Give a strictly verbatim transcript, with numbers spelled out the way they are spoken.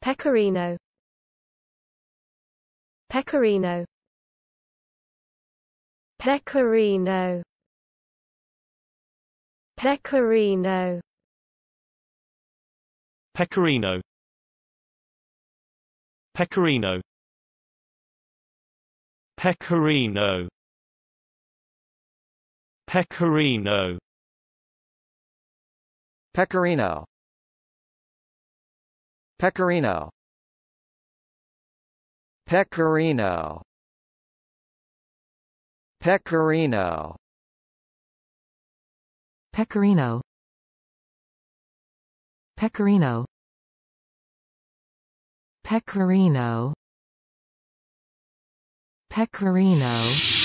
Pecorino. Pecorino. Pecorino. Pecorino. Pecorino. Pecorino. Pecorino. Pecorino. Pecorino. Pecorino. Pecorino. Pecorino. Pecorino. Pecorino. Pecorino. Pecorino.